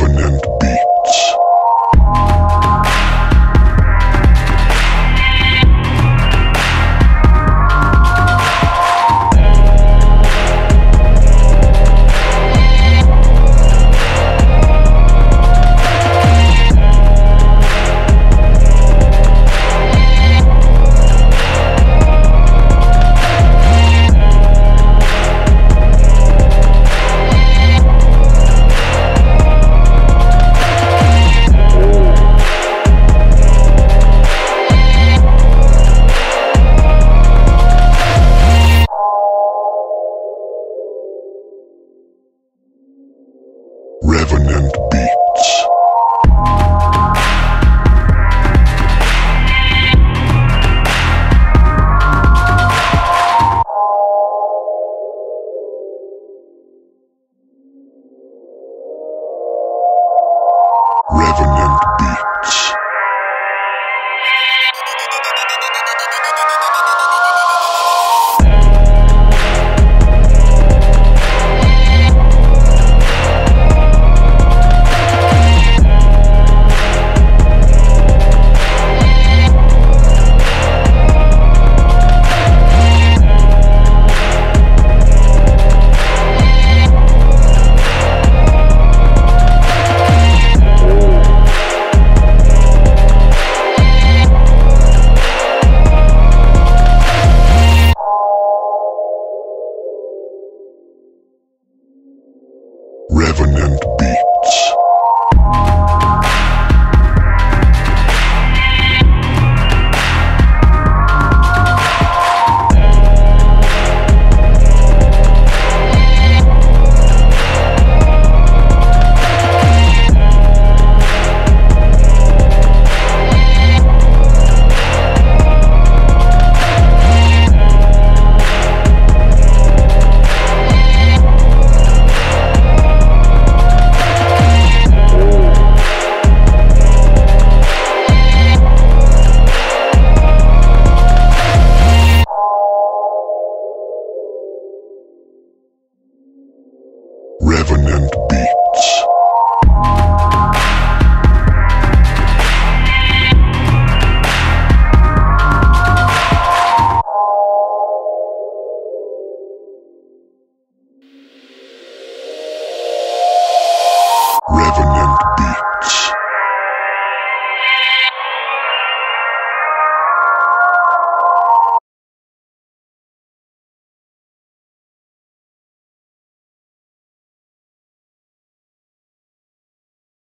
Revenant Beats. Revenant Beats. Revenant Beats.